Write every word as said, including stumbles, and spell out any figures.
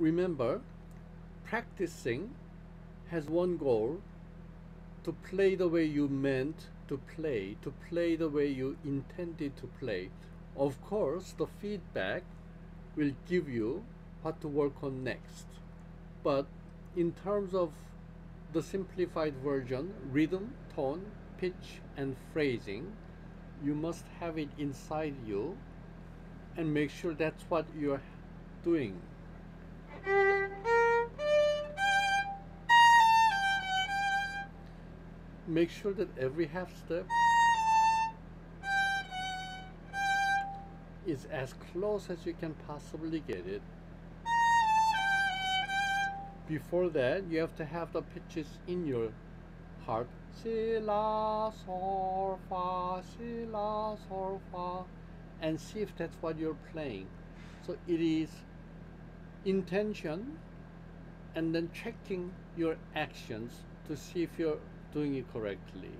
Remember, practicing has one goal, to play the way you meant to play, to play the way you intended to play. Of course, the feedback will give you what to work on next. But in terms of the simplified version, rhythm, tone, pitch, and phrasing, you must have it inside you and make sure that's what you're doing. Make sure that every half step is as close as you can possibly get it. Before that, you have to have the pitches in your heart. Si, la, sol, fa, si, la, sol, fa, and see if that's what you're playing. So it is intention and then checking your actions to see if you're doing it correctly.